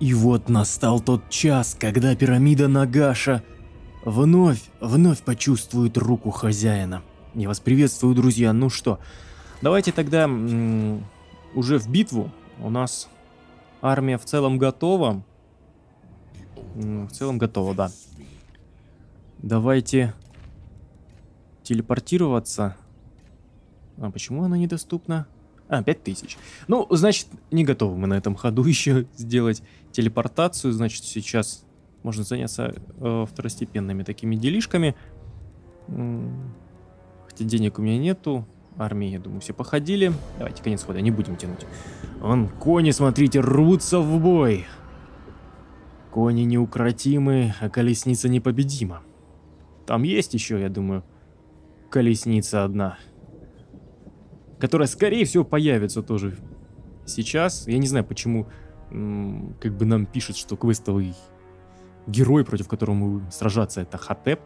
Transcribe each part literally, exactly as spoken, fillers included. И вот настал тот час, когда пирамида Нагаша вновь, вновь почувствует руку хозяина. Я вас приветствую, друзья. Ну что, давайте тогда уже в битву. У нас армия в целом готова. В целом готова, да. Давайте телепортироваться. А почему она недоступна? А, пять тысяч. Ну, значит, не готовы мы на этом ходу еще сделать телепортацию. Значит, сейчас можно заняться э, второстепенными такими делишками. Хотя денег у меня нету. Армии, я думаю, все походили. Давайте, конец хода, не будем тянуть. Вон, кони, смотрите, рвутся в бой. Кони неукротимы, а колесница непобедима. Там есть еще, я думаю, колесница одна, которая, скорее всего, появится тоже сейчас. Я не знаю, почему как бы нам пишут, что квестовый герой, против которого сражаться, это Хатеп.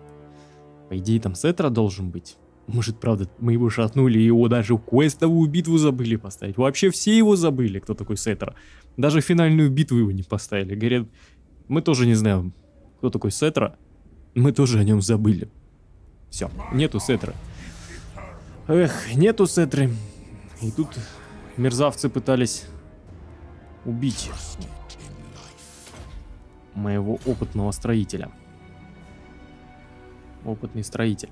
По идее, там Сетра должен быть. Может, правда, мы его шатнули, и его даже в квестовую битву забыли поставить. Вообще все его забыли, кто такой Сетра. Даже финальную битву его не поставили. Говорят, мы тоже не знаем, кто такой Сетра. Мы тоже о нем забыли. Все, нету Сетры. Эх, нету Сетры. И тут мерзавцы пытались убить моего опытного строителя. Опытный строитель.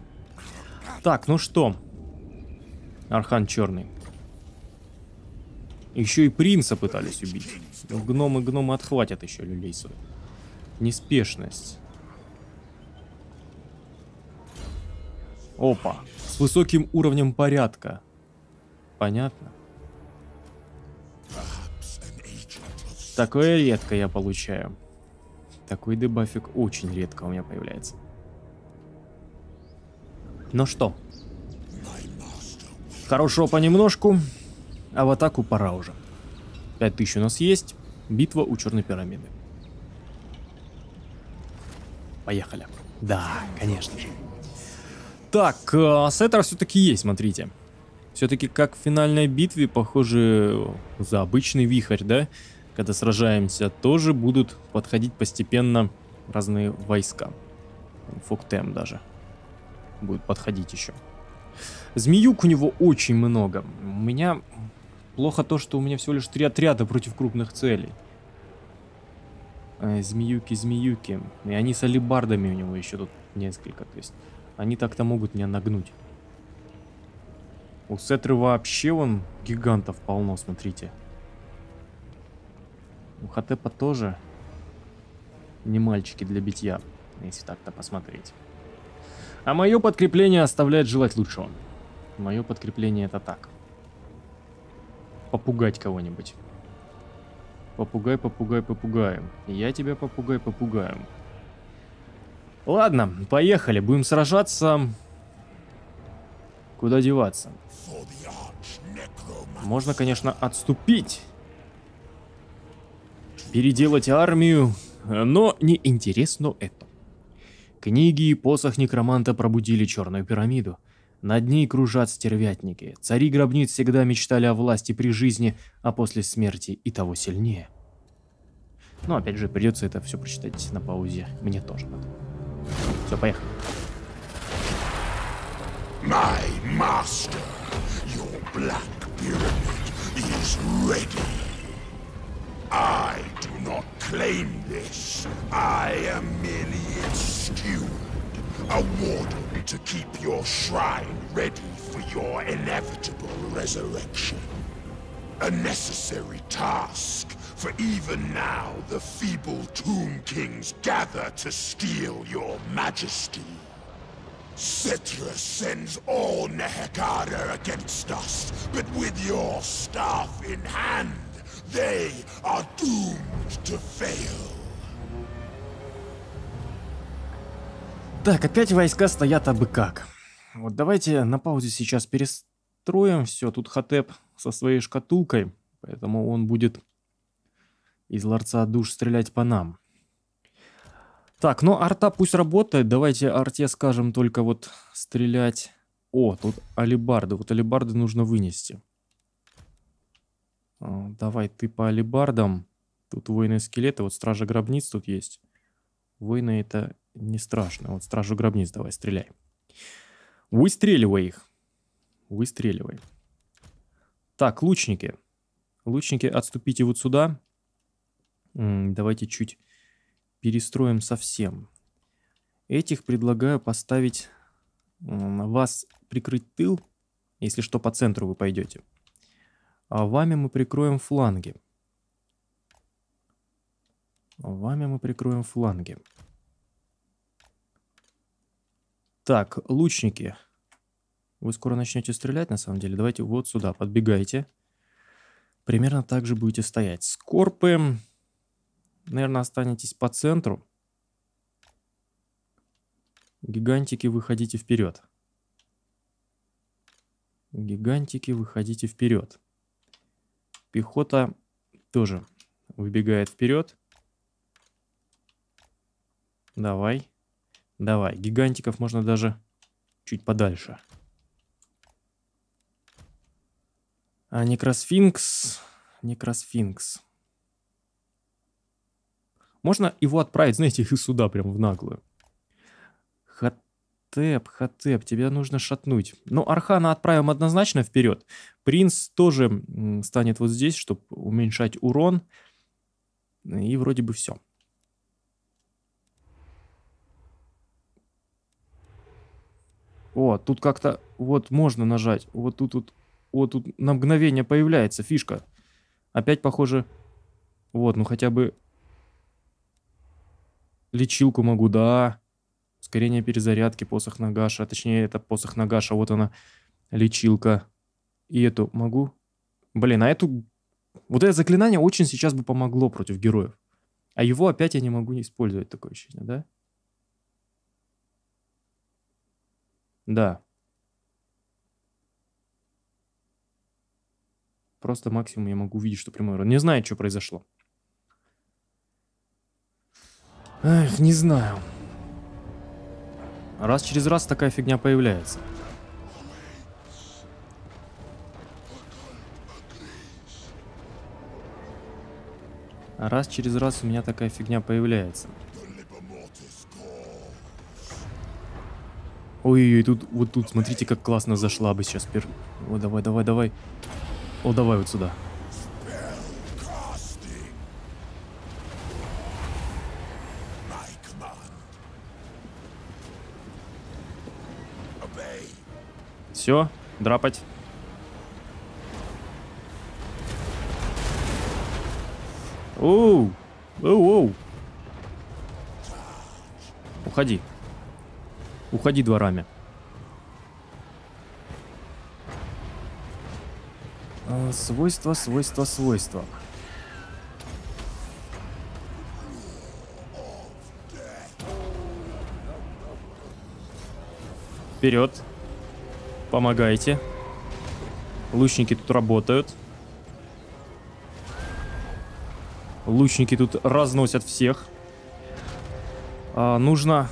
Так, ну что? Архан Черный. Еще и принца пытались убить. Гномы, гномы отхватят еще люлей свою. Неспешность. Опа. С высоким уровнем порядка. Понятно. Такое редко я получаю. Такой дебафик очень редко у меня появляется. Ну что? Хорошего понемножку. А в атаку пора уже. пять тысяч у нас есть. Битва у Черной пирамиды. Поехали. Да, конечно же. Так, Сетра все-таки есть, смотрите. Все-таки как в финальной битве, похоже, за обычный вихрь, да? Когда сражаемся, тоже будут подходить постепенно разные войска. Фоктем даже будет подходить еще. Змеюк у него очень много. У меня плохо то, что у меня всего лишь три отряда против крупных целей. Змеюки, змеюки. И они с алебардами у него еще тут несколько, то есть... Они так-то могут меня нагнуть. У Сетры вообще вон гигантов полно, смотрите. У Хатепа тоже не мальчики для битья, если так-то посмотреть. А мое подкрепление оставляет желать лучшего. Мое подкрепление это так. Попугать кого-нибудь. Попугай, попугай, попугаем. Я тебя попугай, попугаем. Ладно, поехали, будем сражаться. Куда деваться? Можно, конечно, отступить. Переделать армию, но не интересно это. Книги и посох некроманта пробудили Черную пирамиду. Над ней кружат стервятники. Цари гробниц всегда мечтали о власти при жизни, а после смерти и того сильнее. Но опять же, придется это все прочитать на паузе. Мне тоже надо. Все, поехали. A necessary task, for even now the feeble tomb kings gather to steal your majesty. Sitra sends all Nehekara against us, but with your staff in hand, they are doomed to fail. Так, опять войска стоят абы как. Вот давайте на паузе сейчас перестроим все. Тут Хатеп со своей шкатулкой, поэтому он будет из ларца душ стрелять по нам. Так, но арта пусть работает. Давайте арте скажем только вот стрелять. О, тут алебарды. Вот алебарды нужно вынести. Давай ты по алебардам. Тут воины скелета, вот стражи гробниц тут есть. Воины это не страшно. Вот стражу гробниц давай, стреляй. Выстреливай их. Выстреливай. Так, лучники. Лучники, отступите вот сюда. М-м, давайте чуть перестроим совсем. Этих предлагаю поставить... М-м, вас прикрыть тыл. Если что, по центру вы пойдете. А вами мы прикроем фланги. Вами мы прикроем фланги. Так, лучники. Вы скоро начнете стрелять, на самом деле. Давайте вот сюда подбегайте. Примерно так же будете стоять. Скорпы, наверное, останетесь по центру. Гигантики, выходите вперед. Гигантики, выходите вперед. Пехота тоже выбегает вперед. Давай, давай. Гигантиков можно даже чуть подальше. А некросфинкс, некросфинкс. Можно его отправить, знаете, их и сюда прям в наглую. Хатеп, Хатеп, тебя нужно шатнуть. Но Архана отправим однозначно вперед. Принц тоже станет вот здесь, чтобы уменьшать урон. И вроде бы все. О, тут как-то вот можно нажать. Вот тут, вот, вот тут на мгновение появляется фишка. Опять, похоже... Вот, ну хотя бы... Лечилку могу, да. Ускорение перезарядки, посох Нагаша. Точнее, это посох Нагаша, вот она. Лечилка. И эту могу... Блин, а эту... Вот это заклинание очень сейчас бы помогло против героев. А его опять я не могу не использовать, такое ощущение, да? Да. Просто максимум я могу увидеть, что прямой урон. Не знаю, что произошло. Эх, не знаю. Раз через раз такая фигня появляется. Раз через раз у меня такая фигня появляется. Ой-ой-ой, тут, вот тут, смотрите, как классно зашла бы сейчас пер... О, давай, давай, давай. О, давай вот сюда. Все, драпать. Оу, оу-оу. Уходи. Уходи дворами. А, свойства, свойства, свойства. Вперед. Помогайте. Лучники тут работают. Лучники тут разносят всех. А, нужно...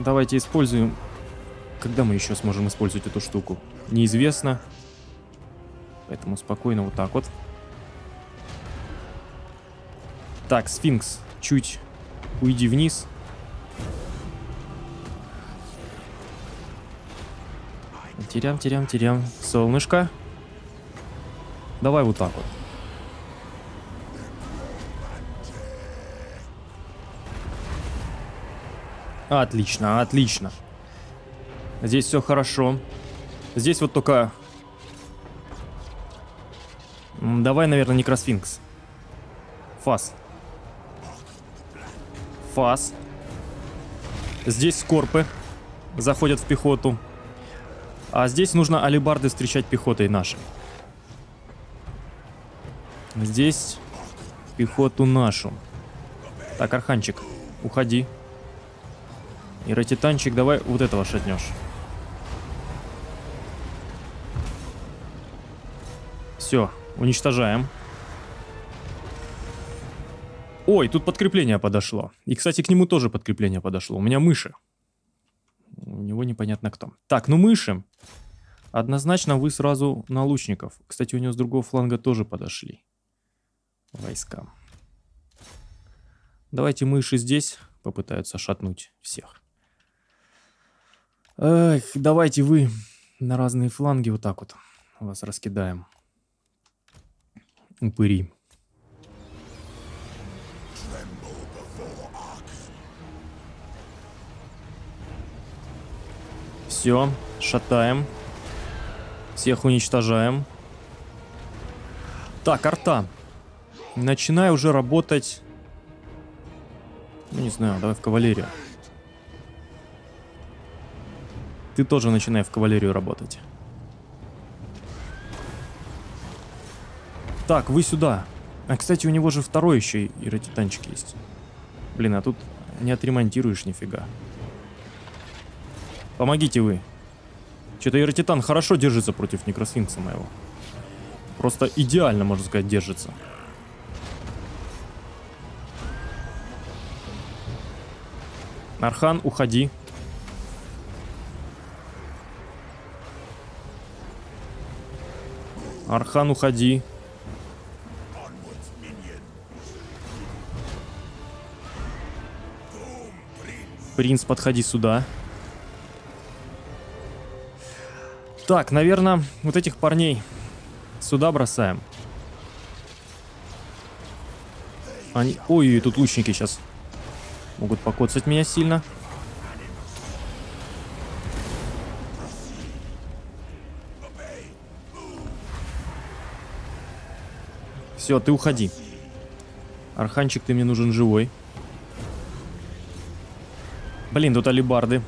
Давайте используем... Когда мы еще сможем использовать эту штуку? Неизвестно. Поэтому спокойно вот так вот. Так, сфинкс, чуть уйди вниз. Терям, терям, терям. Солнышко. Давай вот так вот. Отлично, отлично. Здесь все хорошо. Здесь вот только... Давай, наверное, некросфинкс. Фас. Фас. Здесь скорпы заходят в пехоту. А здесь нужно алебарды встречать пехотой нашей. Здесь пехоту нашу. Так, Арханчик, уходи. Иротитанчик, давай вот этого шатнешь. Все, уничтожаем. Ой, тут подкрепление подошло. И, кстати, к нему тоже подкрепление подошло. У меня мыши. У него непонятно кто. Так, ну мыши. Однозначно вы сразу на лучников. Кстати, у него с другого фланга тоже подошли. войска. Давайте мыши здесь попытаются шатнуть всех. Эх, давайте вы на разные фланги вот так вот вас раскидаем. Упыри. Все, шатаем. Всех уничтожаем. Так, арта. Начинаю уже работать. Ну, не знаю, давай в кавалерию. Ты тоже начинай в кавалерию работать. Так, вы сюда. А, кстати, у него же второй еще иротитанчик есть. Блин, а тут не отремонтируешь нифига. Помогите вы. Что-то иротитан хорошо держится против некросфинкса моего. Просто идеально, можно сказать, держится. Архан, уходи. Архан, уходи. Принц, подходи сюда. Так, наверное, вот этих парней сюда бросаем. Они... Ой, тут лучники сейчас могут покоцать меня сильно. Все, ты уходи. Арханчик, ты мне нужен живой. Блин, тут алебарды.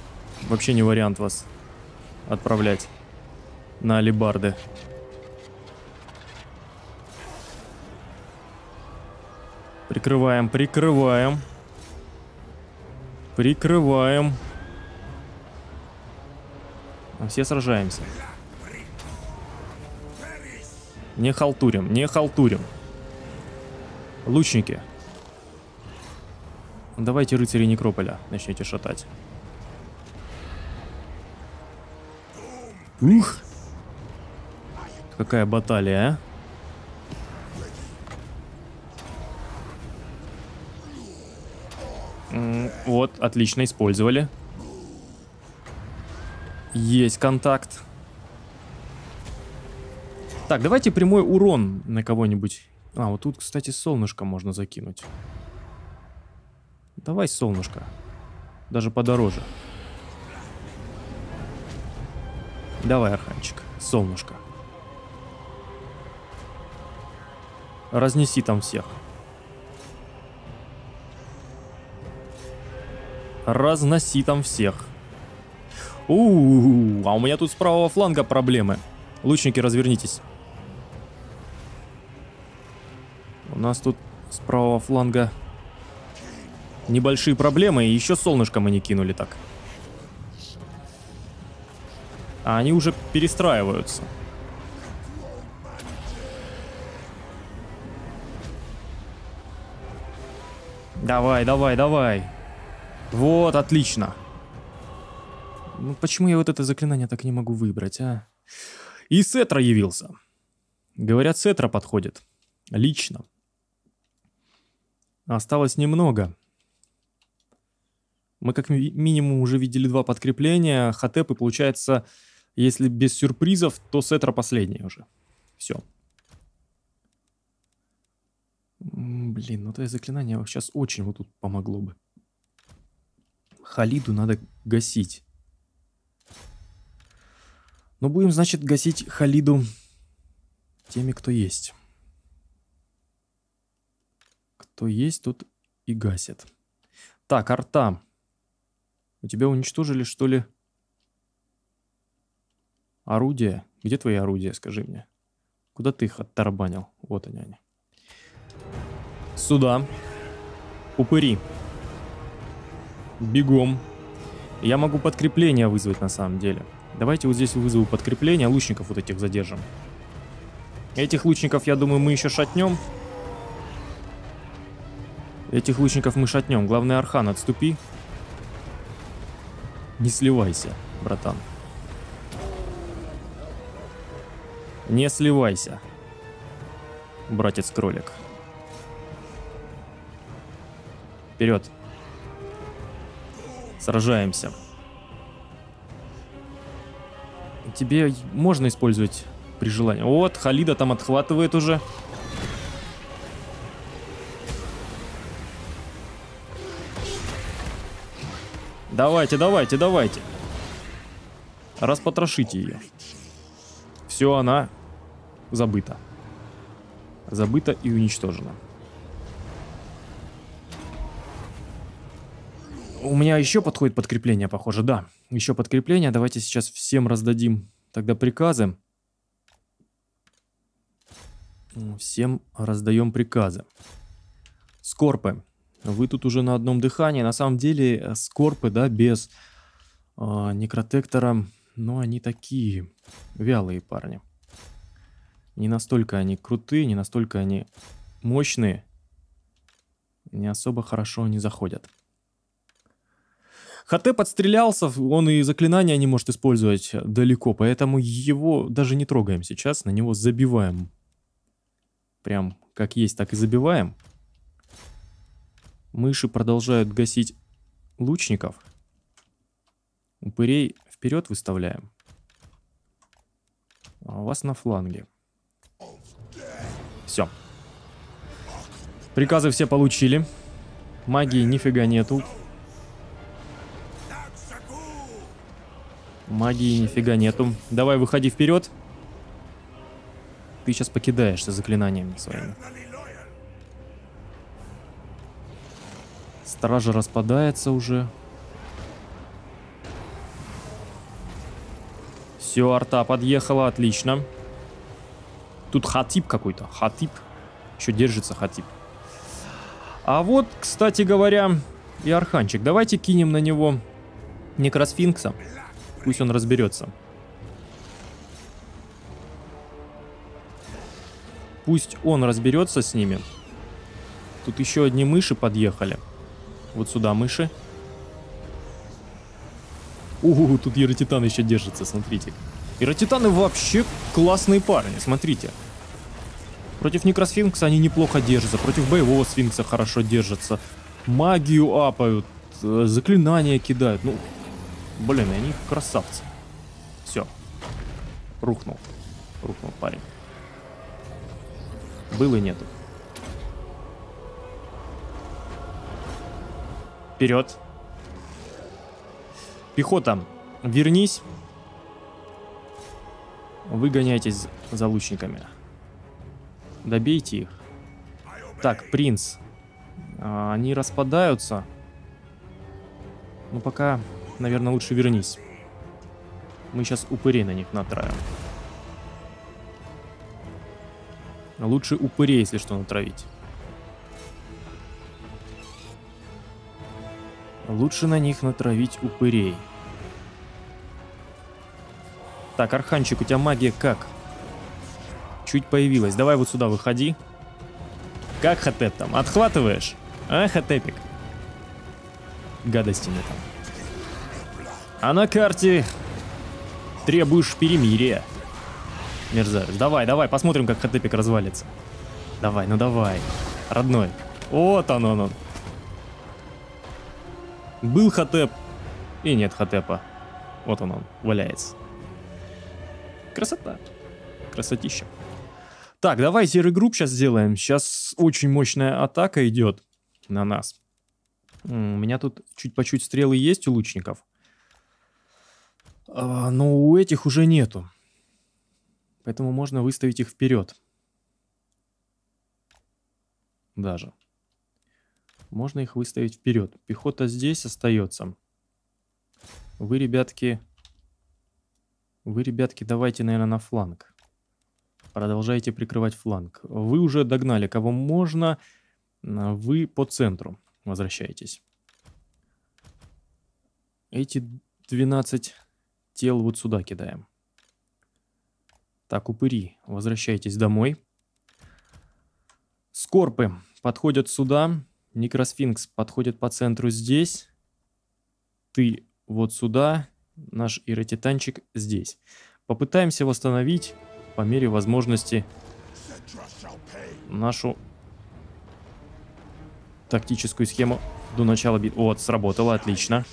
Вообще не вариант вас отправлять на алебарды. Прикрываем, прикрываем. Прикрываем. Все сражаемся. Не халтурим, не халтурим. Лучники. Давайте рыцари Некрополя начните шатать. Ух! Какая баталия, а? Вот, отлично, использовали. Есть контакт. Так, давайте прямой урон на кого-нибудь. А, вот тут, кстати, солнышко можно закинуть. Давай солнышко. Даже подороже. Давай, арханчик, солнышко. Разнеси там всех. Разноси там всех. У-у-у, а у меня тут с правого фланга проблемы. Лучники, развернитесь. У нас тут с правого фланга небольшие проблемы. И еще солнышко мы не кинули так. А они уже перестраиваются. Давай, давай, давай. Вот, отлично. Ну, почему я вот это заклинание так не могу выбрать, а? И Сетра явился. Говорят, Сетра подходит. Лично. Осталось немного. Мы как ми- минимум уже видели два подкрепления. Хатеп, и получается, если без сюрпризов, то Сетра последний уже. Все. Блин, ну это заклинание сейчас очень вот тут помогло бы. Халиду надо гасить. Но будем, значит, гасить Халиду теми, кто есть. Кто есть, тот и гасит. Так, арта. У тебя уничтожили, что ли, орудия? Где твои орудия, скажи мне? Куда ты их оттарабанил? Вот они, они. Сюда. Упыри. Бегом. Я могу подкрепление вызвать на самом деле. Давайте вот здесь вызову подкрепление. Лучников вот этих задержим. Этих лучников, я думаю, мы еще шатнем. Этих лучников мы шатнем. Главное, Архан, отступи. Не сливайся, братан. Не сливайся, братец-кролик. Вперед. Сражаемся. Тебе можно использовать при желании. Вот, Халида там отхватывает уже. Давайте, давайте, давайте. Распотрошите ее. Все, она забыта. Забыта и уничтожена. У меня еще подходит подкрепление, похоже, да. Еще подкрепление. Давайте сейчас всем раздадим тогда приказы. Всем раздаем приказы. Скорпы. Вы тут уже на одном дыхании. На самом деле, скорпы, да, без э, некротектора, но они такие вялые парни. Не настолько они крутые, не настолько они мощные. Не особо хорошо они заходят. Хатеп отстрелялся, он и заклинания не может использовать далеко, поэтому его даже не трогаем сейчас, на него забиваем. Прям как есть, так и забиваем. Мыши продолжают гасить лучников. Упырей вперед выставляем. А вас на фланге. Все. Приказы все получили. Магии нифига нету. Магии нифига нету. Давай, выходи вперед. Ты сейчас покидаешься заклинаниями своими. Стража распадается уже. Все, арта подъехала, отлично. Тут Хатеп какой-то. Хатеп. Еще держится Хатеп. А вот, кстати говоря, и Арханчик. Давайте кинем на него Некросфинкса. Пусть он разберется. Пусть он разберется с ними. Тут еще одни мыши подъехали. Вот сюда мыши. Угу, тут Иротитан еще держится, смотрите. Иротитаны вообще классные парни, смотрите. Против Некросфинкса они неплохо держатся. Против боевого сфинкса хорошо держатся. Магию апают. Заклинания кидают. Ну... Блин, они красавцы. Все. Рухнул. Рухнул парень. Было и нету. Вперед. Пехота, вернись. Выгоняйтесь за лучниками. Добейте их. Так, принц. Они распадаются. Ну, пока... Наверное, лучше вернись. Мы сейчас упырей на них натравим. Лучше упырей, если что, натравить. Лучше на них натравить упырей. Так, Арханчик, у тебя магия как? Чуть появилась. Давай вот сюда выходи. Как Хатеп там? Отхватываешь? А, Хатепик? Гадости мне там. А на карте требуешь перемирия. Мерзавец. Давай, давай, посмотрим, как Хатепик развалится. Давай, ну давай, родной. Вот он, он, он. Был Хатеп. И нет Хатепа. Вот он, он, валяется. Красота. Красотища. Так, давай серый групп сейчас сделаем. Сейчас очень мощная атака идет на нас. У меня тут чуть по чуть стрелы есть у лучников. Но у этих уже нету. Поэтому можно выставить их вперед. Даже. Можно их выставить вперед. Пехота здесь остается. Вы, ребятки... Вы, ребятки, давайте, наверное, на фланг. Продолжайте прикрывать фланг. Вы уже догнали, кого можно. Вы по центру возвращаетесь. Эти двенадцать... Тел вот сюда кидаем. Так, упыри, возвращайтесь домой. Скорпы подходят сюда. Некросфинкс подходит по центру здесь. Ты вот сюда. Наш Иротитанчик здесь. Попытаемся восстановить по мере возможности нашу тактическую схему. до начала битвы. Вот, сработало, отлично.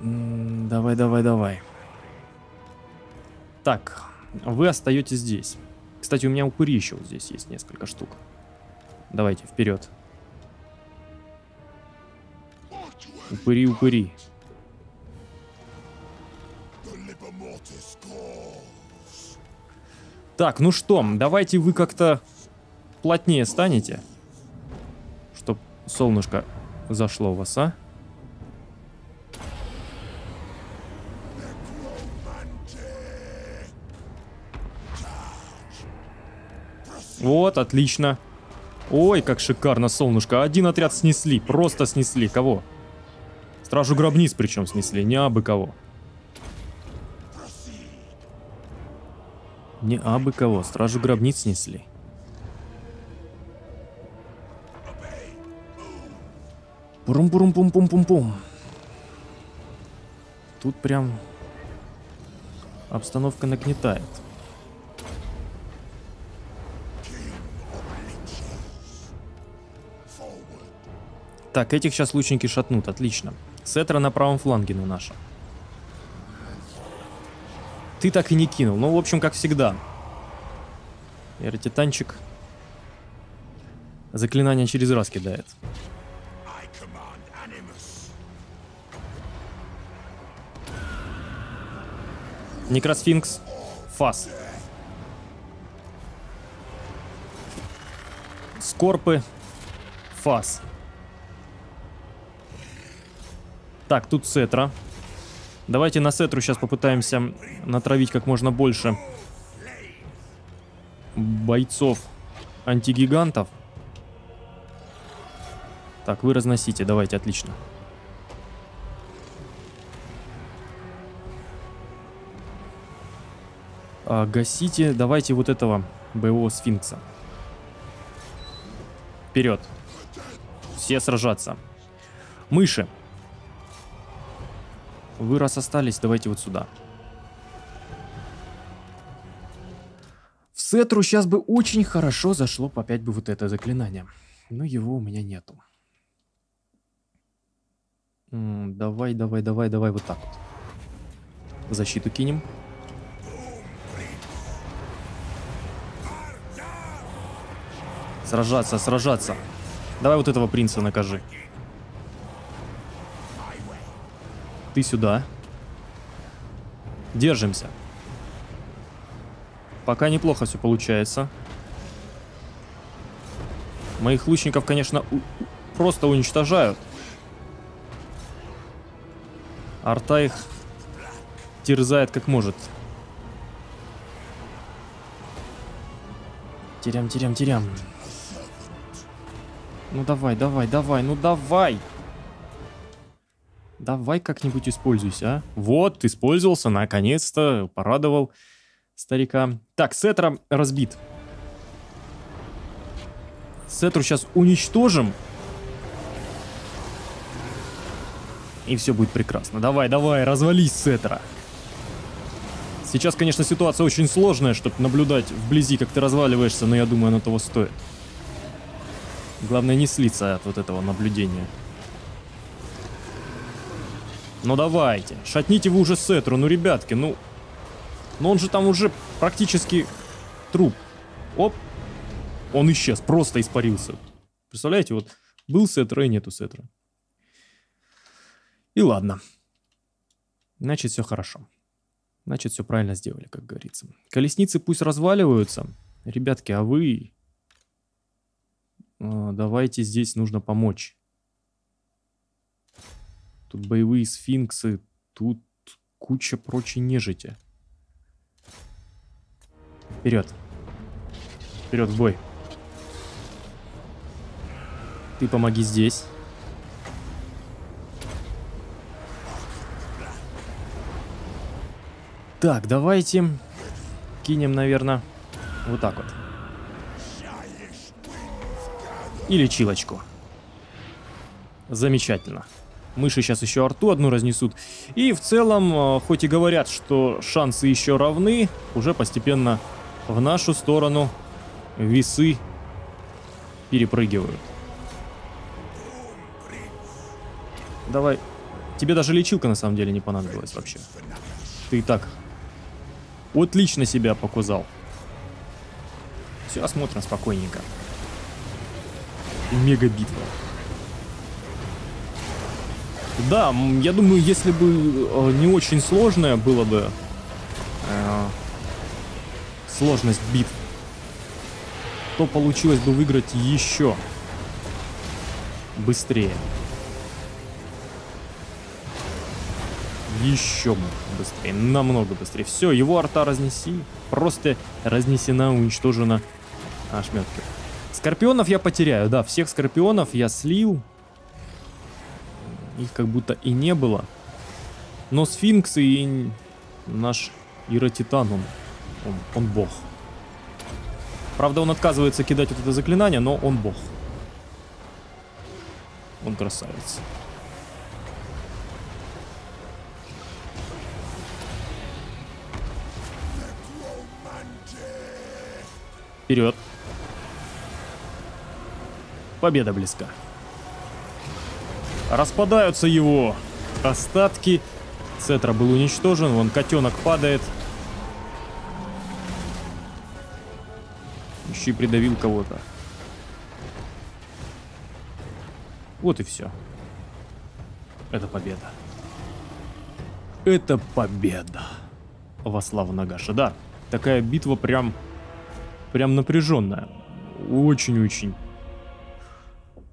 Давай, давай, давай. Так, вы остаетесь здесь. Кстати, у меня упыри еще вот здесь есть несколько штук. Давайте, вперед. Упыри, упыри. Так, ну что, давайте вы как-то плотнее станете. Чтоб солнышко зашло у вас, а? Вот, отлично. Ой, как шикарно, солнышко. Один отряд снесли, просто снесли. Кого? Стражу гробниц причем снесли, не абы кого. Не абы кого, стражу гробниц снесли. Пурум-пурум-пум-пум-пум-пум. Тут прям обстановка нагнетает. Так, этих сейчас лучники шатнут, отлично. Сетра на правом фланге, ну наша. Ты так и не кинул, ну в общем, как всегда. Иротитанчик заклинание через раз кидает. Некросфинкс, фас. Скорпы, фас. Так, тут Сетра. Давайте на Сетру сейчас попытаемся натравить как можно больше бойцов антигигантов. Так, вы разносите, давайте, отлично. А, гасите, давайте вот этого боевого сфинкса. Вперед. Все сражаться. Мыши. Вы раз остались, давайте вот сюда. В Сетру сейчас бы очень хорошо зашло бы опять бы вот это заклинание. Но его у меня нету. М-м, давай, давай, давай, давай вот так вот. Защиту кинем. Сражаться, сражаться. Давай вот этого принца накажи. Ты сюда. Держимся. Пока неплохо все получается. Моих лучников, конечно, просто уничтожают. Арта их терзает как может. Терям, терям, терям. Ну давай, давай, давай, ну давай. Давай как-нибудь используйся, а? Вот, использовался, наконец-то, порадовал старика. Так, Сетра разбит. Сетру сейчас уничтожим. И все будет прекрасно. Давай, давай, развались, Сетра. Сейчас, конечно, ситуация очень сложная, чтобы наблюдать вблизи, как ты разваливаешься, но я думаю, оно того стоит. Главное не слиться от вот этого наблюдения. Ну давайте, шатните вы уже Сетру, ну ребятки, ну... Но он же там уже практически труп. Оп, он исчез, просто испарился. Представляете, вот был Сетра и нету Сетра. И ладно. Значит, все хорошо. Значит, все правильно сделали, как говорится. Колесницы пусть разваливаются. Ребятки, а вы... Давайте здесь нужно помочь. Тут боевые сфинксы, тут куча прочей нежити. Вперед. Вперед в бой. Ты помоги здесь. Так, давайте кинем, наверное, вот так вот. И лечилочку. Замечательно. Мыши сейчас еще арту одну разнесут. И в целом, хоть и говорят, что шансы еще равны, уже постепенно в нашу сторону весы перепрыгивают. Давай. Тебе даже лечилка на самом деле не понадобилась вообще. Ты и так отлично себя показал. Все осмотрим спокойненько. Мега битва. Да, я думаю, если бы не очень сложная было бы э, сложность битв, то получилось бы выиграть еще быстрее. Еще быстрее, намного быстрее. Все, его арта разнеси. Просто разнесена, уничтожена ошметки. Скорпионов я потеряю, да, всех скорпионов я слил. Их как будто и не было. Но сфинкс и наш Иротитан, он, он, он бог. Правда, он отказывается кидать вот это заклинание, но он бог. Он красавец. Вперед. Победа близка. Распадаются его остатки. Сетра был уничтожен. Вон котенок падает. Еще и придавил кого-то. Вот и все. Это победа. Это победа. Во славу Нагаша. Да, такая битва прям... Прям напряженная. Очень-очень.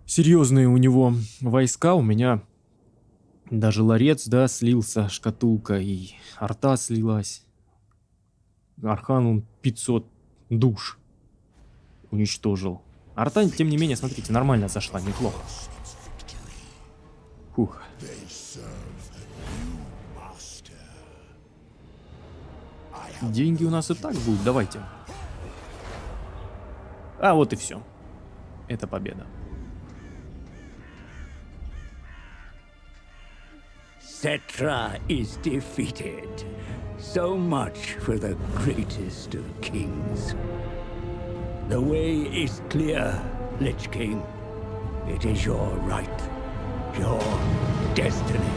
Серьезные у него войска. У меня даже ларец, да, слился, шкатулка и арта слилась. Архан, он пятьсот душ уничтожил. Арта, тем не менее, смотрите, нормально зашла, неплохо. Фух. Деньги у нас и так будут, давайте. А вот и все. Это победа. Сетра is defeated. So much for the greatest of kings. The way is clear, Lich King. It is your right, your destiny.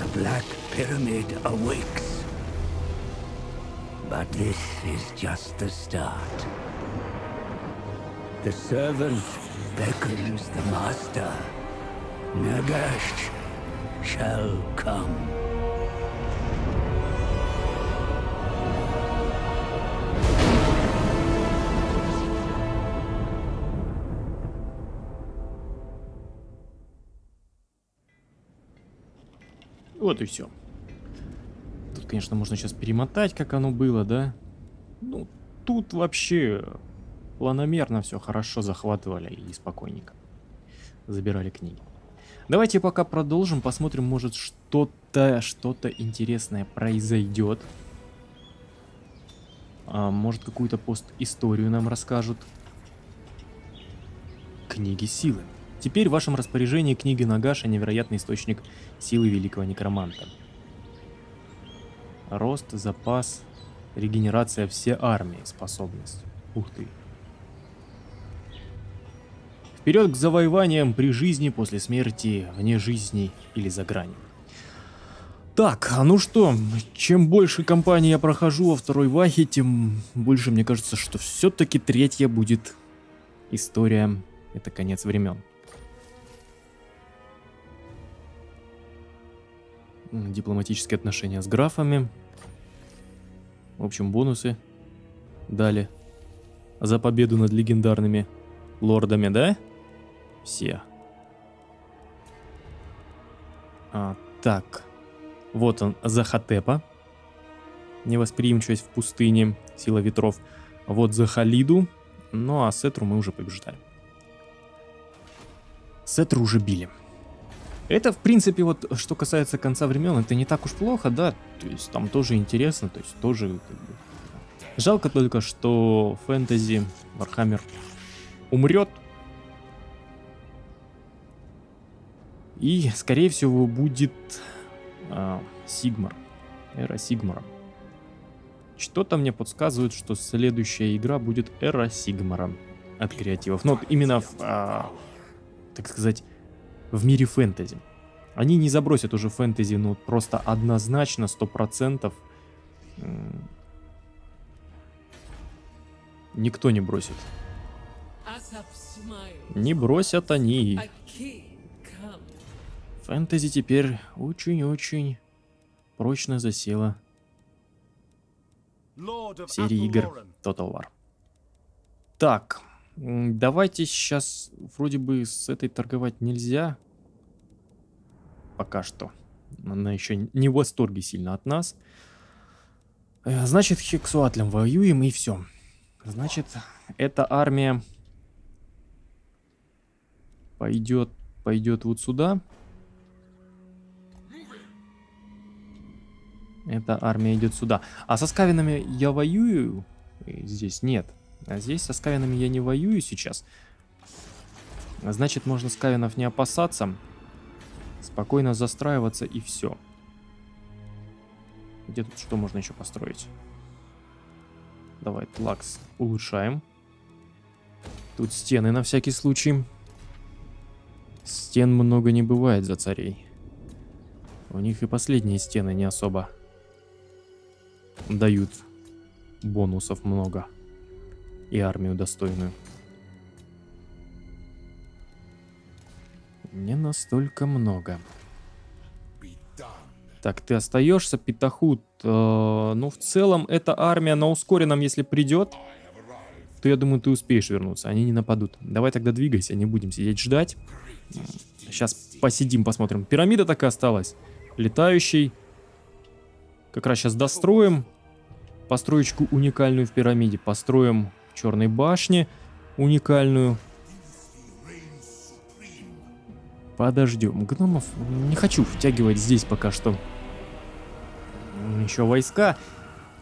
The Black Pyramid awakes. But this is just the start. The servant beckons the master. Nagash shall come. Вот и все. Тут, конечно, можно сейчас перемотать, как оно было, да? Ну, тут вообще... Планомерно все хорошо захватывали и спокойненько забирали книги. Давайте пока продолжим, посмотрим, может что-то, что-то интересное произойдет. А, может какую-то постисторию нам расскажут. Книги силы. Теперь в вашем распоряжении книги Нагаша, невероятный источник силы великого некроманта. Рост, запас, регенерация, все армии, способность. Ух ты. Вперед к завоеваниям при жизни, после смерти, вне жизни или за гранью. Так, ну что, чем больше кампаний я прохожу во второй вахе, тем больше мне кажется, что все-таки третья будет история. Это конец времен. Дипломатические отношения с графами. В общем, бонусы дали за победу над легендарными лордами, да? Все. А, так. Вот он, за Хатепа. Невосприимчивость в пустыне, сила ветров. Вот за Халиду. Ну а Сетру мы уже побеждали. Сетру уже били. Это, в принципе, вот что касается конца времен, это не так уж плохо, да? То есть там тоже интересно, то есть тоже... Как бы... Жалко только, что фэнтези Вархаммер умрет. И, скорее всего, будет э, Сигмар. Эра Сигмара. Что-то мне подсказывает, что следующая игра будет эра Сигмара от креативов. Но именно, в, а, так сказать, в мире фэнтези. Они не забросят уже фэнтези, ну просто однозначно, сто процентов. Никто не бросит. Не бросят они. Фэнтези теперь очень-очень прочно засела в серии игр Total War. Так, давайте сейчас, вроде бы с этой торговать нельзя. Пока что. Она еще не в восторге сильно от нас. Значит, Хексуатлем воюем и все. Значит, эта армия пойдет, пойдет вот сюда. Эта армия идет сюда. А со скавинами я воюю? Здесь нет. А здесь со скавинами я не воюю сейчас. Значит, можно скавинов не опасаться. Спокойно застраиваться и все. Где тут что можно еще построить? Давай, лакс улучшаем. Тут стены на всякий случай. Стен много не бывает за царей. У них и последние стены не особо дают бонусов много. И армию достойную. Не настолько много. Так, ты остаешься, Питахут. Э, ну, в целом, эта армия на ускоренном, если придет, то, я думаю, ты успеешь вернуться. Они не нападут. Давай тогда двигайся, не будем сидеть ждать. Сейчас посидим, посмотрим. Пирамида так и осталась. Летающий. Как раз сейчас достроим построечку уникальную в пирамиде. Построим в Черной башне уникальную. Подождем. Гномов не хочу втягивать здесь пока что. Еще войска.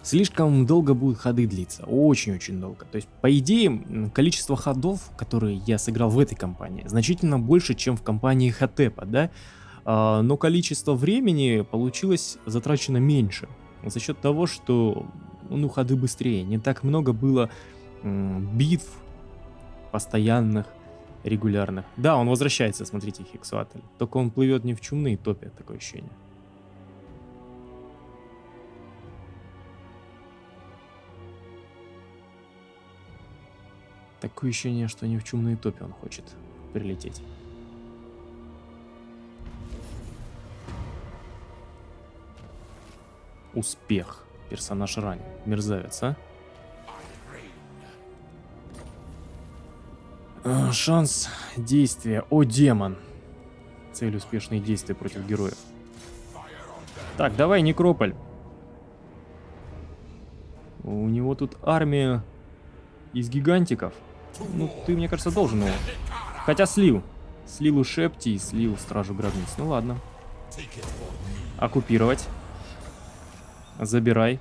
Слишком долго будут ходы длиться. Очень-очень долго. То есть, по идее, количество ходов, которые я сыграл в этой кампании, значительно больше, чем в кампании Хатепа, да? А, но количество времени получилось затрачено меньше. За счет того, что, ну, ходы быстрее. Не так много было битв постоянных. Регулярно. Да, он возвращается, смотрите, Хексуатль. Только он плывет не в Чумные топи, такое ощущение. Такое ощущение, что не в Чумные топи он хочет прилететь. Успех. Персонаж ранен. Мерзавец, а? Шанс действия. О, демон. Цель — успешные действия против героев. Так, давай, Некрополь. У него тут армия из гигантиков. Ну, ты, мне кажется, должен его. Хотя слил. Слил Ушепти и слил Стражу Гробниц. Ну, ладно. Оккупировать. Забирай.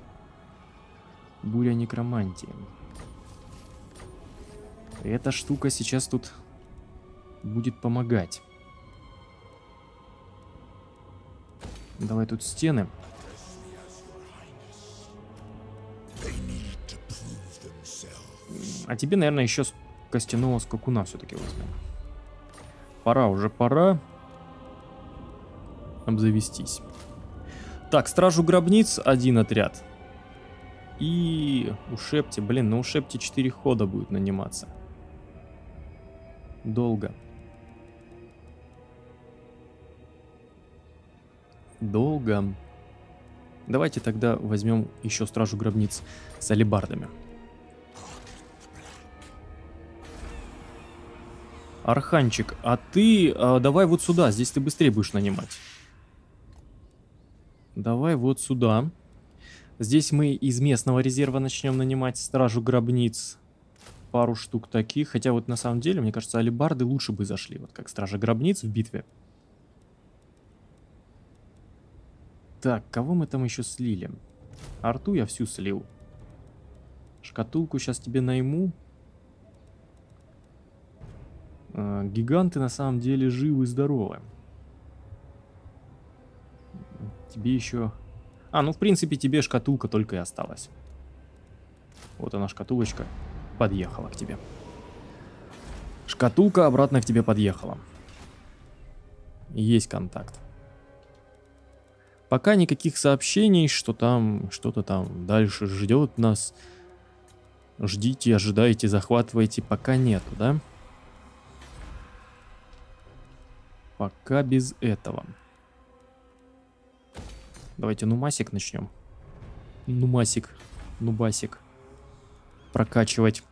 Буря некромантии. Эта штука сейчас тут будет помогать. Давай тут стены. А тебе, наверное, еще костяного скакуна все-таки возьмем. Пора уже, пора обзавестись. Так, Стражу Гробниц один отряд. И Ушепти, блин, на Ушепти четыре хода будет наниматься. Долго. Долго. Давайте тогда возьмем еще Стражу Гробниц с алебардами. Арханчик, а ты а, давай вот сюда. Здесь ты быстрее будешь нанимать. Давай вот сюда. Здесь мы из местного резерва начнем нанимать Стражу Гробниц. Пару штук таких. Хотя вот на самом деле, мне кажется, алебарды лучше бы зашли. Вот как Стража Гробниц в битве. Так, кого мы там еще слили? Арту я всю слил. Шкатулку сейчас тебе найму. Э, гиганты на самом деле живы и здоровы. Тебе еще... А, ну в принципе тебе шкатулка только и осталась. Вот она, шкатулочка, подъехала к тебе. Шкатулка обратно к тебе подъехала. Есть контакт. Пока никаких сообщений, что там, что-то там дальше ждет нас. Ждите, ожидайте, захватывайте. Пока нету, да? Пока без этого. Давайте Нумасик начнем. Нумасик. Нубасик. Прокачивать.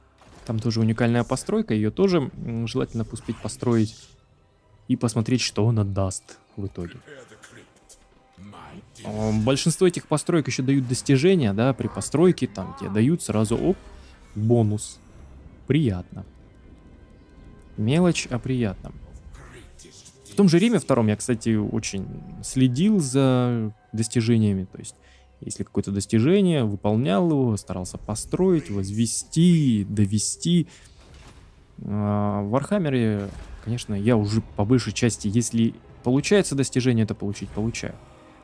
Там тоже уникальная постройка. Ее тоже желательно пустить построить. И посмотреть, что она даст в итоге. Большинство этих построек еще дают достижения, да, при постройке. Там тебе дают сразу, оп, бонус. Приятно. Мелочь, а приятно. В том же Риме втором я, кстати, очень следил за достижениями. То есть, если какое-то достижение, выполнял его, старался построить, возвести, довести. В Вархаммере, конечно, я уже по большей части, если получается достижение, это получить получаю.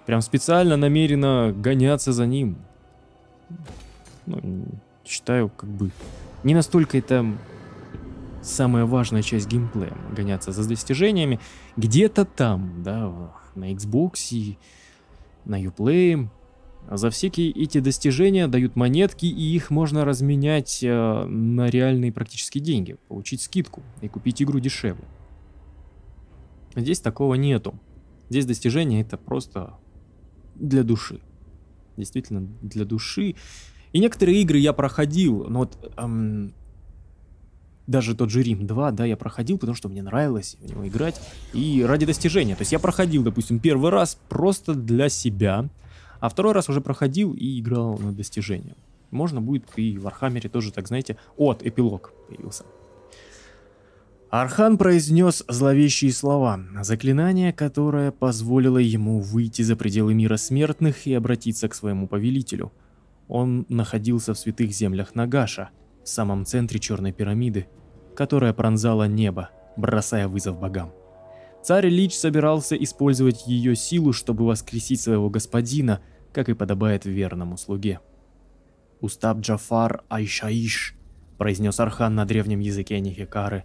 Прям специально, намеренно гоняться за ним. Ну, считаю, как бы, не настолько это... Самая важная часть геймплея — гоняться за достижениями. Где-то там, да, на Xbox и на Uplay. За всякие эти достижения дают монетки, и их можно разменять э, на реальные практически деньги. Получить скидку и купить игру дешевле. Здесь такого нету. Здесь достижения — это просто для души. Действительно, для души. И некоторые игры я проходил, но вот... Эм, Даже тот же Рим два, да, я проходил, потому что мне нравилось в него играть. И ради достижения. То есть я проходил, допустим, первый раз просто для себя. А второй раз уже проходил и играл на достижения. Можно будет и в Вархаммере тоже, так знаете, от эпилог появился. Архан произнес зловещие слова. Заклинание, которое позволило ему выйти за пределы мира смертных и обратиться к своему повелителю. Он находился в святых землях Нагаша, в самом центре Черной пирамиды, которая пронзала небо, бросая вызов богам. Царь Лич собирался использовать ее силу, чтобы воскресить своего господина, как и подобает верному слуге. «Устав Джафар Айшаиш», — произнес Архан на древнем языке Анификары,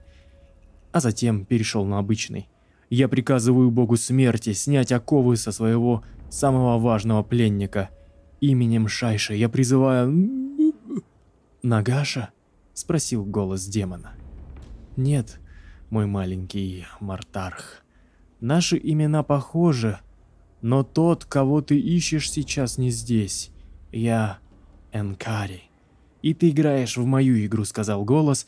а затем перешел на обычный. «Я приказываю богу смерти снять оковы со своего самого важного пленника. Именем Шайши я призываю...» «Нагаша?» — спросил голос демона. «Нет, мой маленький Мартарх. Наши имена похожи, но тот, кого ты ищешь, сейчас не здесь. Я Энкари. И ты играешь в мою игру», — сказал голос,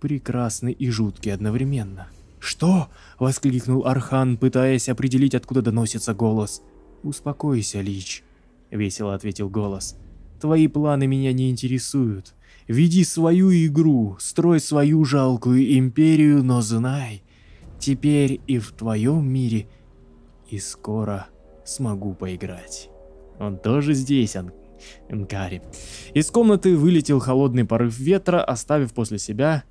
прекрасный и жуткий одновременно. «Что?» — воскликнул Архан, пытаясь определить, откуда доносится голос. «Успокойся, Лич», — весело ответил голос. «Твои планы меня не интересуют. Веди свою игру, строй свою жалкую империю, но знай, теперь и в твоем мире, и скоро смогу поиграть». Он тоже здесь, Ан... Энкари. Из комнаты вылетел холодный порыв ветра, оставив после себя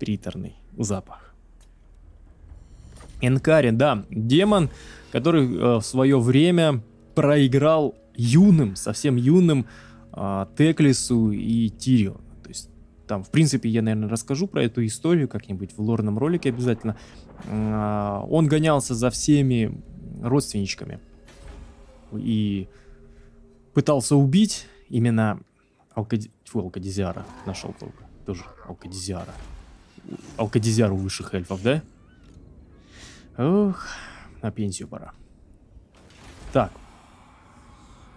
приторный запах. Энкари, да, демон, который э, в свое время проиграл юным, совсем юным, Теклису и Тириону. То есть там, в принципе, я, наверное, расскажу про эту историю как-нибудь в лорном ролике обязательно. Он гонялся за всеми родственничками и пытался убить именно Алкади... Фу, Алкадезиара. Нашел только. Тоже Алкадезиара. Алкадезиару высших эльфов, да? Ох, на пенсию пора. Так.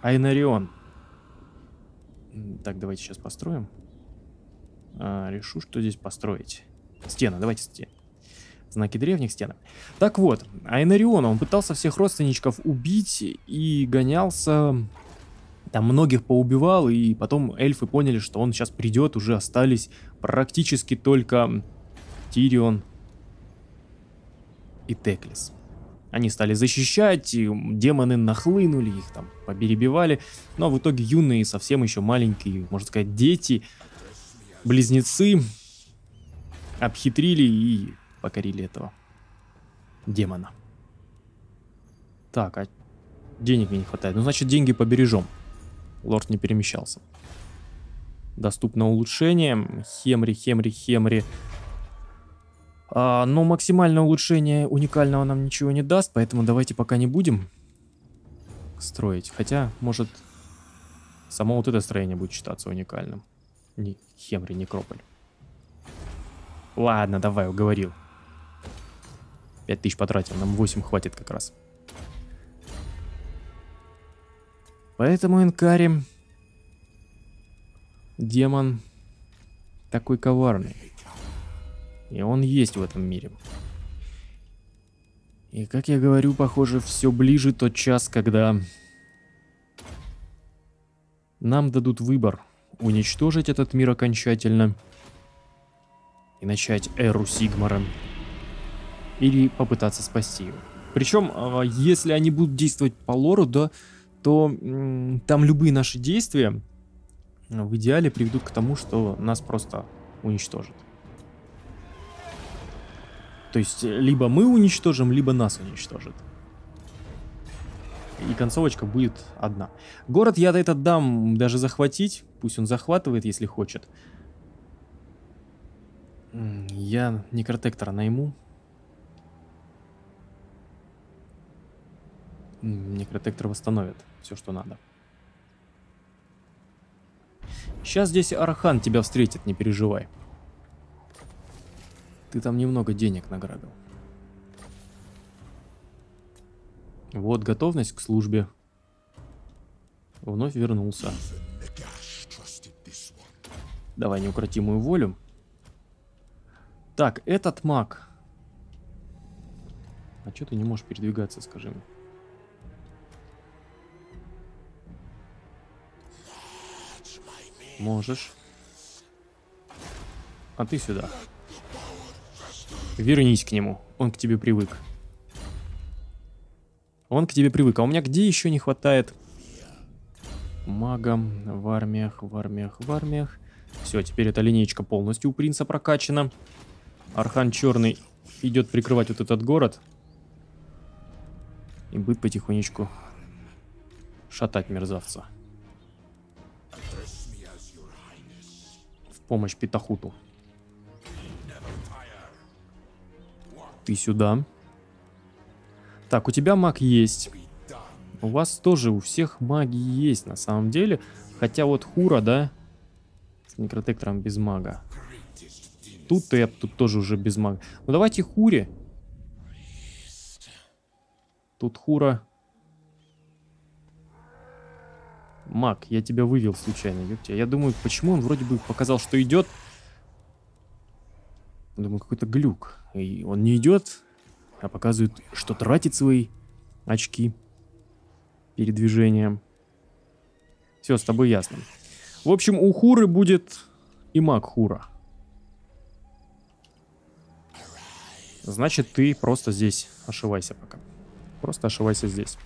Айнарион. Так, давайте сейчас построим. А, решу, что здесь построить. Стена, давайте стена. Знаки древних, стена. Так вот, Айнарион, он пытался всех родственничков убить и гонялся. Там многих поубивал, и потом эльфы поняли, что он сейчас придет. Уже остались практически только Тирион и Теклис. Они стали защищать, и демоны нахлынули, их там поберебивали. Но в итоге юные, совсем еще маленькие, можно сказать, дети, близнецы, обхитрили и покорили этого демона. Так, а денег мне не хватает. Ну, значит, деньги побережем. Лорд не перемещался. доступно улучшение. Хемри, Хемри, Хемри. А, но максимальное улучшение уникального нам ничего не даст, поэтому давайте пока не будем строить. Хотя, может, само вот это строение будет считаться уникальным. Не, Хемри, Некрополь. Ладно, давай, уговорил. пять тысяч потратил, нам восемь хватит как раз. Поэтому Энкари, демон такой коварный. И он есть в этом мире. И как я говорю, похоже, все ближе тот час, когда нам дадут выбор: уничтожить этот мир окончательно и начать эру Сигмара, или попытаться спасти его. Причем, если они будут действовать по лору, да, то там любые наши действия в идеале приведут к тому, что нас просто уничтожат. То есть, либо мы уничтожим, либо нас уничтожат. И концовочка будет одна. Город я этот дам даже захватить. Пусть он захватывает, если хочет. Я некротектора найму. Некротектор восстановит все, что надо. Сейчас здесь Архан тебя встретит, не переживай. Ты там немного денег награбил. Вот, готовность к службе. Вновь вернулся. Давай неукротимую волю. Так, этот маг. А что ты не можешь передвигаться, скажи мне? Можешь. А ты сюда. Вернись к нему. Он к тебе привык. Он к тебе привык. А у меня где еще не хватает? Магам. В армиях, в армиях, в армиях. Все, теперь эта линейка полностью у принца прокачана. Архан Черный идет прикрывать вот этот город. И будет потихонечку шатать мерзавца. Помощь Питахуту. Ты сюда. Так, у тебя маг есть. У вас тоже, у всех маги есть на самом деле. Хотя вот Хура, да? С некротектором без мага. Тут и тут тоже уже без мага. Ну давайте Хуре. Тут Хура. Маг, я тебя вывел случайно, ёпти. Я думаю, почему он вроде бы показал, что идет. Думаю, какой-то глюк. И он не идет, а показывает, что тратит свои очки передвижением. Все, с тобой ясно. В общем, у Хуры будет и маг Хура. Значит, ты просто здесь ошивайся пока. Просто ошивайся здесь.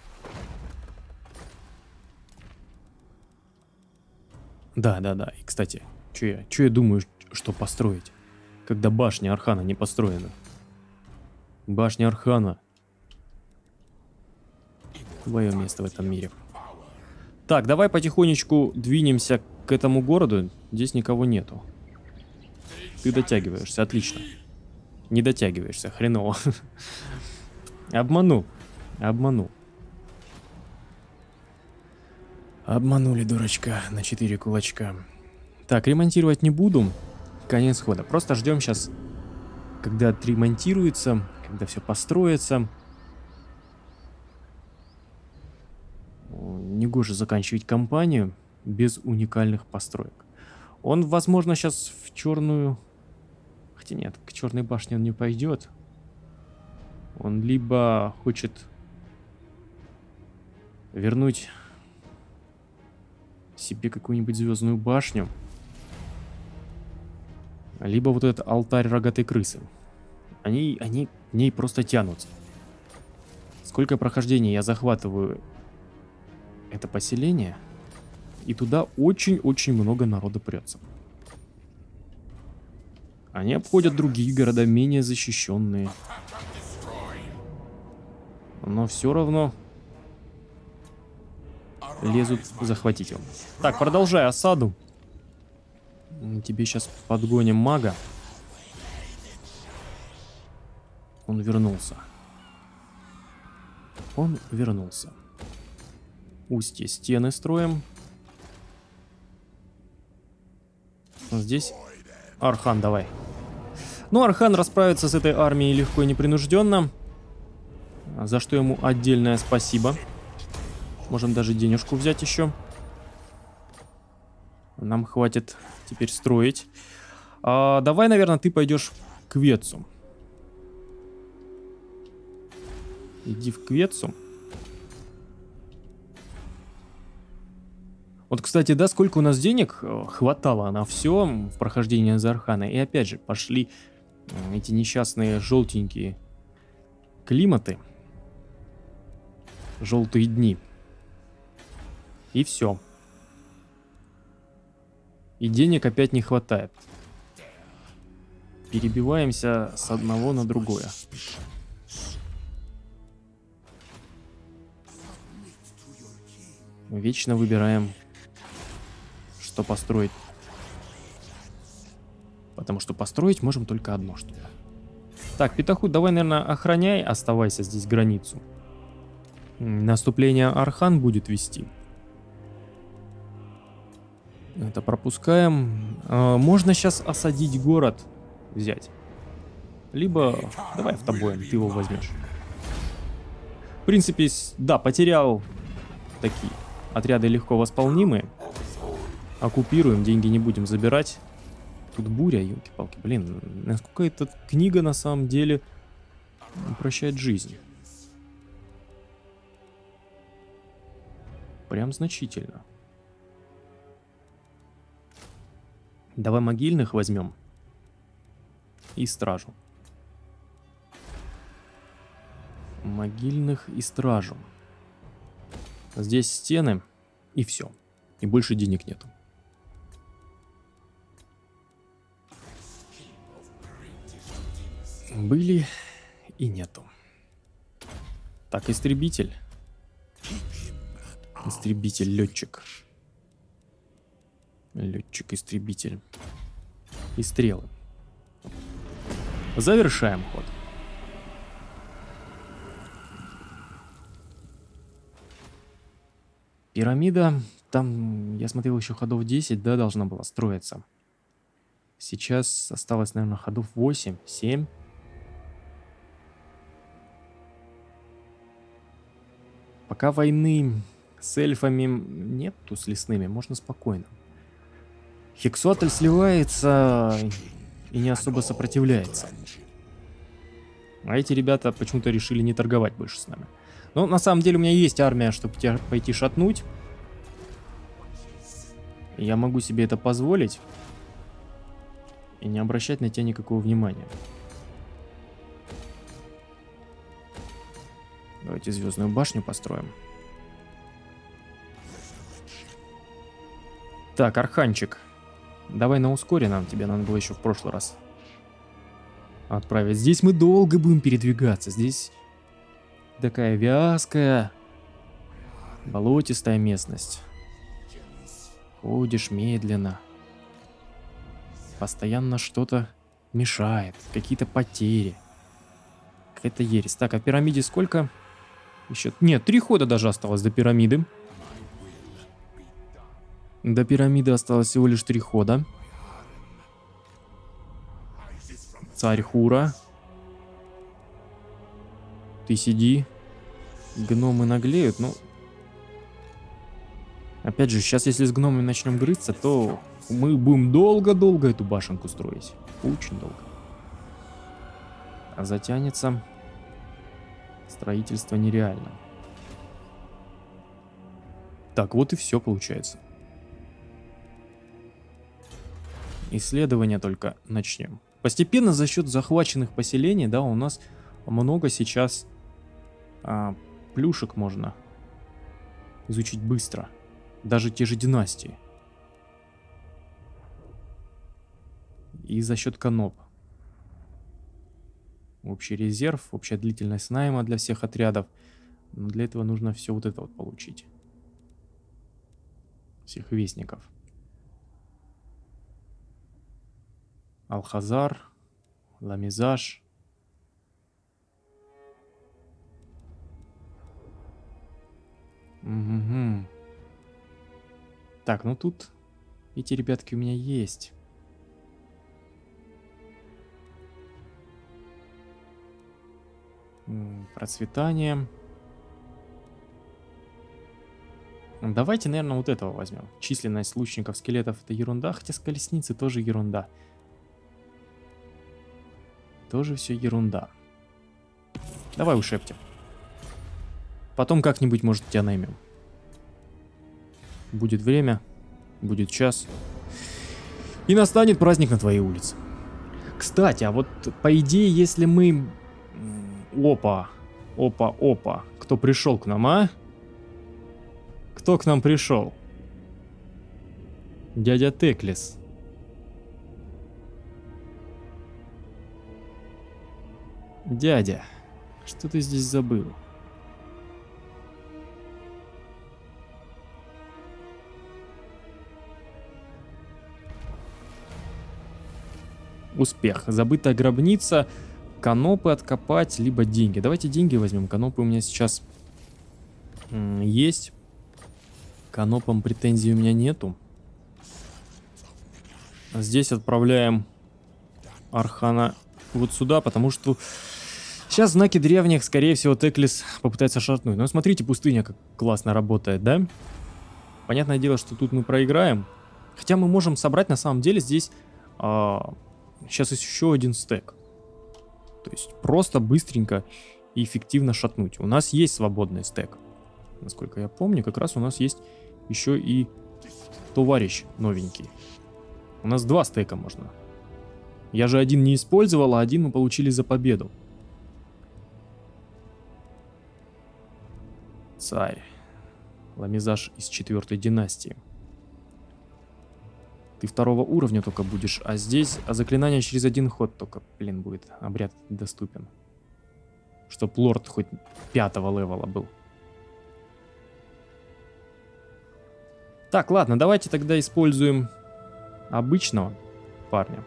Да, да, да. И, кстати, что я, что я думаю, что построить, когда башня Архана не построена? Башня Архана. Твое место в этом мире. Так, давай потихонечку двинемся к этому городу. Здесь никого нету. Ты дотягиваешься, отлично. Не дотягиваешься, хреново. Обманул, обманул. Обманули, дурочка, на четыре кулачка. Так, ремонтировать не буду. Конец хода. Просто ждем сейчас, когда отремонтируется, когда все построится. Негоже заканчивать кампанию без уникальных построек. Он, возможно, сейчас в черную... Хотя нет, к черной башне он не пойдет. Он либо хочет вернуть себе какую-нибудь звездную башню, либо вот этот алтарь рогатой крысы. Они, они к ней просто тянутся. Сколько прохождений я захватываю это поселение, и туда очень-очень много народа прется. Они обходят другие города, менее защищенные. Но все равно лезут захватить его. Так, продолжай осаду. Мы тебе сейчас подгоним мага. Он вернулся. Он вернулся. Устье стены строим. Здесь Архан, давай. Ну, Архан расправится с этой армией легко и непринужденно. За что ему отдельное спасибо. Можем даже денежку взять еще. Нам хватит теперь строить. А, давай, наверное, ты пойдешь к Квецу. Иди в Квецу. Вот, кстати, да, сколько у нас денег хватало на все в прохождении за Архана. И опять же, пошли эти несчастные желтенькие климаты. Желтые дни. И все. И денег опять не хватает. Перебиваемся с одного на другое. Вечно выбираем, что построить. Потому что построить можем только одно что-то. Так, Питахут, давай, наверное, охраняй. Оставайся здесь границу. Наступление Архан будет вести. Это пропускаем. Можно сейчас осадить город. Взять. Либо... Давай автобоем, ты его возьмешь. В принципе, да, потерял. Такие отряды легко восполнимые. Оккупируем, деньги не будем забирать. Тут буря, елки-палки. Блин, насколько эта книга на самом деле упрощает жизнь. Прям значительно. Давай могильных возьмем. И стражу. Могильных и стражу. Здесь стены. И все. И больше денег нету. Были и нету. Так, истребитель. Истребитель, летчик. Летчик, истребитель. И стрелы. Завершаем ход. Пирамида. Там, я смотрел, еще ходов десять, да, должна была строиться. Сейчас осталось, наверное, ходов восемь, семь. Пока войны с эльфами нету, с лесными, можно спокойно. Хексуатль сливается и не особо сопротивляется. А эти ребята почему-то решили не торговать больше с нами. Но на самом деле у меня есть армия, чтобы тебя пойти шатнуть. Я могу себе это позволить. И не обращать на тебя никакого внимания. Давайте Звездную башню построим. Так, Арханчик. Давай на ускоре, нам тебе надо было еще в прошлый раз отправить. Здесь мы долго будем передвигаться. Здесь такая вязкая, болотистая местность. Ходишь медленно. Постоянно что-то мешает. Какие-то потери. Какая-то ересь. Так, а пирамиде сколько? Еще... Нет, три хода даже осталось до пирамиды. До пирамиды осталось всего лишь три хода. Царь Хура. Ты сиди. Гномы наглеют, но... Опять же, сейчас если с гномами начнем грыться, то мы будем долго-долго эту башенку строить. Очень долго. А затянется строительство нереально. Так, вот и все получается. Исследования только начнем. Постепенно за счет захваченных поселений, да, у нас много сейчас а, плюшек можно изучить быстро. Даже те же династии. И за счет каноп. Общий резерв, общая длительность найма для всех отрядов. Но для этого нужно все вот это вот получить. Всех вестников. Алхазар, Ламизаж. Угу. Так, ну тут эти ребятки у меня есть. Процветание. Давайте, наверное, вот этого возьмем. Численность лучников, скелетов — это ерунда. Хотя с колесницы тоже ерунда. Тоже все ерунда. Давай Ушепти. Потом как-нибудь, может, тебя наймем. Будет время, будет час. И настанет праздник на твоей улице. Кстати, а вот по идее, если мы... Опа, опа, опа. Кто пришел к нам, а? Кто к нам пришел? Дядя Теклис. Дядя, что ты здесь забыл? Успех. Забытая гробница. Канопы откопать, либо деньги. Давайте деньги возьмем. Канопы у меня сейчас есть. Канопам претензий у меня нету. Здесь отправляем Архана вот сюда, потому что сейчас знаки древних, скорее всего, Теклис попытается шарпнуть. Но смотрите, пустыня как классно работает, да? Понятное дело, что тут мы проиграем. Хотя мы можем собрать на самом деле здесь... А, сейчас есть еще один стек. То есть просто быстренько и эффективно шатнуть. У нас есть свободный стек. Насколько я помню, как раз у нас есть еще и товарищ новенький. У нас два стека можно. Я же один не использовал, а один мы получили за победу. Царь. Ламизаж из четвертой династии. Ты второго уровня только будешь, а здесь... А заклинание через один ход только, блин, будет. Обряд доступен. Чтоб лорд хоть пятого левела был. Так, ладно, давайте тогда используем обычного парня.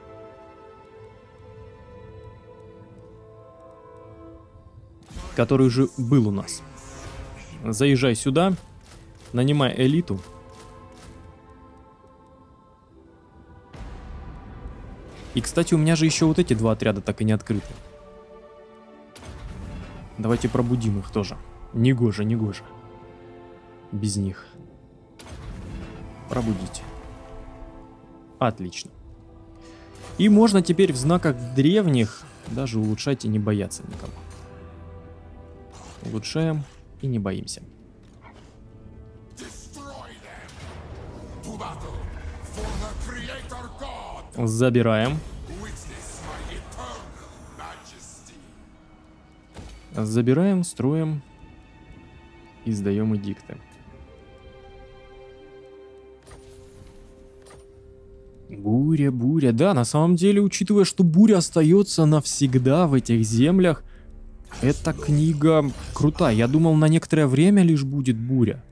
Который уже был у нас. Заезжай сюда, нанимай элиту. И, кстати, у меня же еще вот эти два отряда так и не открыты. Давайте пробудим их тоже. Негоже, негоже. Без них. Пробудить. Отлично. И можно теперь в знаках древних даже улучшать и не бояться никого. Улучшаем и не боимся. Забираем. Забираем, строим. И сдаем эдикты. Буря, буря. Да, на самом деле, учитывая, что буря остается навсегда в этих землях, эта книга крутая. Я думал, на некоторое время лишь будет буря.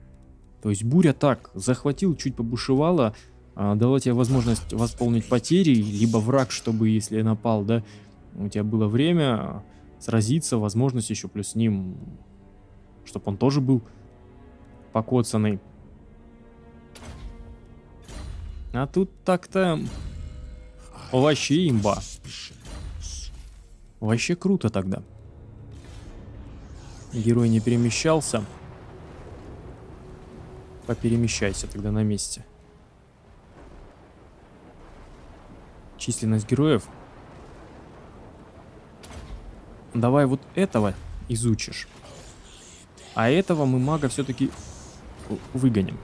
То есть буря так, захватил, чуть побушевала, дала тебе возможность восполнить потери, либо враг, чтобы, если напал, да, у тебя было время сразиться, возможность еще плюс с ним, чтобы он тоже был покоцанный. А тут так-то вообще имба. Вообще круто тогда. Герой не перемещался. Поперемещайся тогда на месте. Численность героев. Давай вот этого изучишь. А этого мы мага все-таки выгоним.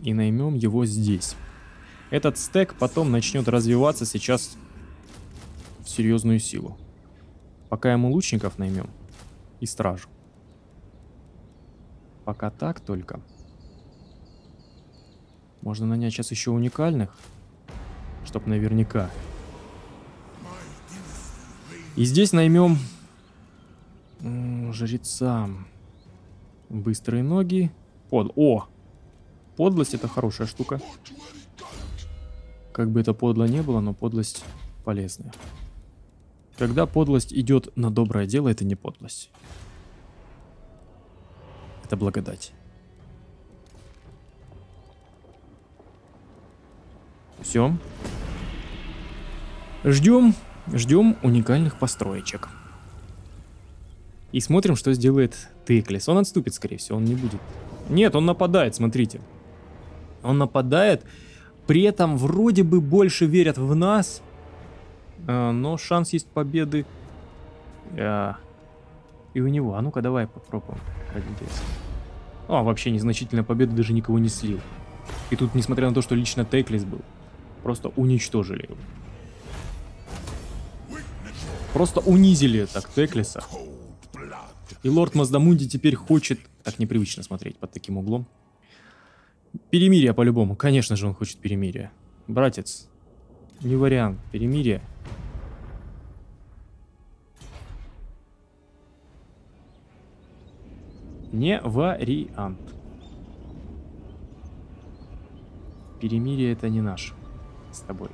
И наймем его здесь. Этот стек потом начнет развиваться сейчас в серьезную силу. Пока ему лучников наймем. И стражу. Пока так только. Можно нанять сейчас еще уникальных. Чтоб наверняка. И здесь наймем жреца. Быстрые ноги. Под... О! Подлость — это хорошая штука. Как бы это подло не было, но подлость полезная. Когда подлость идет на доброе дело, это не подлость. Это благодать. Все. Ждем, ждем уникальных построечек. И смотрим, что сделает Теклис. Он отступит, скорее всего, он не будет. Нет, он нападает, смотрите. Он нападает, при этом вроде бы больше верят в нас, но шанс есть победы и у него. А ну-ка, давай попробуем. А, вообще незначительная победа, даже никого не слил. И тут, несмотря на то, что лично Теклис был, просто уничтожили его. Просто унизили так Теклиса. И лорд Маздамунди теперь хочет... Так непривычно смотреть под таким углом. Перемирие по-любому. Конечно же он хочет перемирие. Братец, не вариант. Перемирие. Не вариант. Перемирие — это не наш с тобой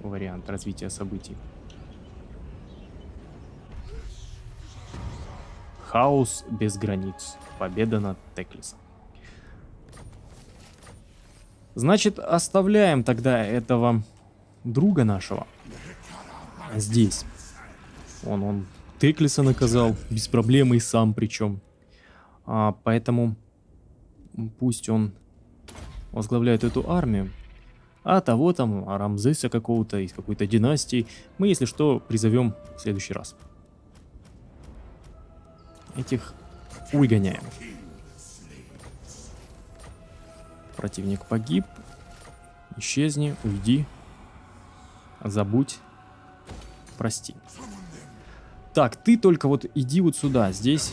вариант развития событий. Хаос без границ. Победа над Теклисом. Значит, оставляем тогда этого друга нашего здесь. Он, он Теклиса наказал без проблем и сам причем. А, поэтому пусть он возглавляет эту армию. А того там, Рамзеса какого-то из какой-то династии, мы, если что, призовем в следующий раз. Этих выгоняем. Противник погиб. Исчезни, уйди. Забудь. Прости. Так, ты только вот иди вот сюда. Здесь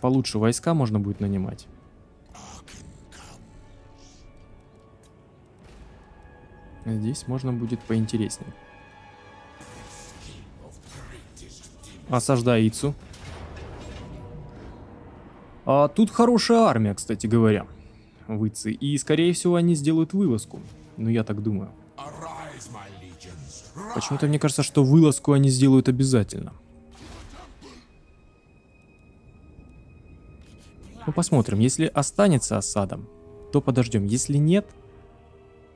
получше войска можно будет нанимать. Здесь можно будет поинтереснее. Осаждай Ицу. А тут хорошая армия, кстати говоря, выцы. И, скорее всего, они сделают вылазку. Ну, я так думаю. Почему-то мне кажется, что вылазку они сделают обязательно. Ну, посмотрим. Если останется осадом, то подождем. Если нет,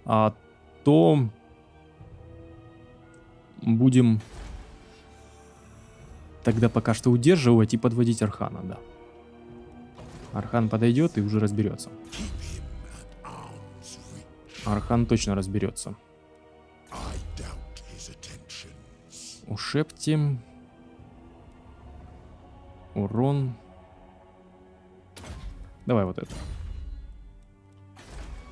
а, то будем тогда пока что удерживать и подводить Архана, да. Архан подойдет и уже разберется. Архан точно разберется. Ушепти. Урон. Давай вот это.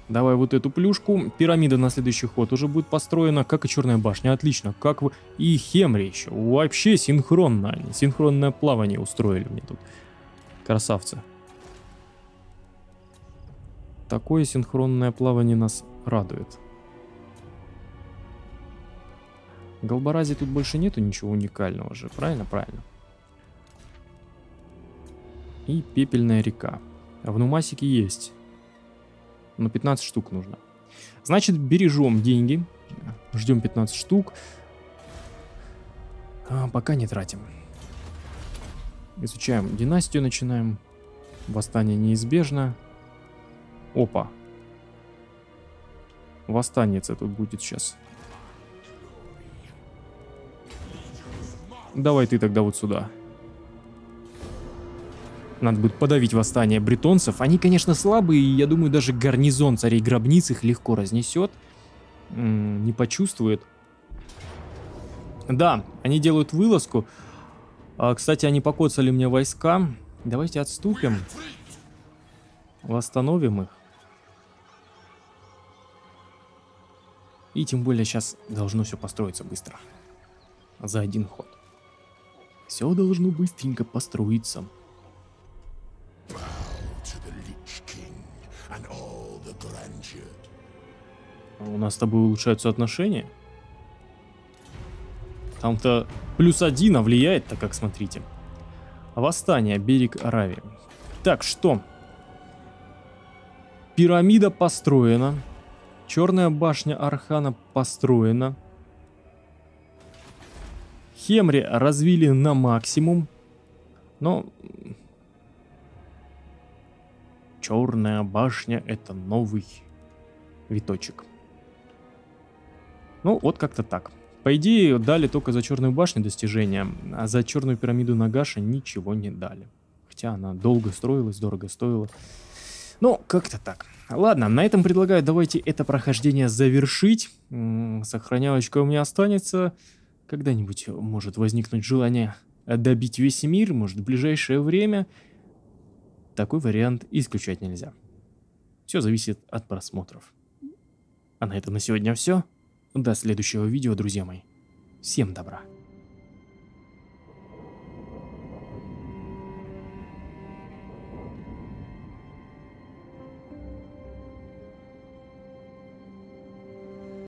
Давай вот эту плюшку. Пирамида на следующий ход уже будет построена, как и Черная башня. Отлично. Как вы... И Хемри еще. Вообще синхронно. Синхронное плавание устроили мне тут. Красавцы. Такое синхронное плавание нас радует. Голборази тут больше нету ничего уникального же. Правильно? Правильно. И пепельная река. В Нумасике есть. Но пятнадцать штук нужно. Значит, бережем деньги. Ждем пятнадцать штук. А пока не тратим. Изучаем династию, начинаем. Восстание неизбежно. Опа. Восстаница тут будет сейчас. Давай ты тогда вот сюда. Надо будет подавить восстание бретонцев. Они, конечно, слабые, и я думаю, даже гарнизон царей гробниц их легко разнесет. Не почувствует. Да, они делают вылазку. А, кстати, они покоцали мне войска. Давайте отступим. Восстановим их. И тем более сейчас должно все построиться быстро. За один ход. Все должно быстренько построиться. У нас с тобой улучшаются отношения. Там-то плюс один, а влияет-то как, смотрите. Восстание, берег Аравии. Так, что... Пирамида построена. Черная башня Архана построена. Хемри развили на максимум. Но... Черная башня — это новый виточек. Ну, вот как-то так. По идее, дали только за Черную башню достижения, а за Черную пирамиду Нагаша ничего не дали. Хотя она долго строилась, дорого стоила. Ну, как-то так. Ладно, на этом предлагаю, давайте это прохождение завершить. Сохранялочка у меня останется. Когда-нибудь может возникнуть желание добить весь мир, может, в ближайшее время. Такой вариант исключать нельзя. Все зависит от просмотров. А на этом на сегодня все. До следующего видео, друзья мои. Всем добра.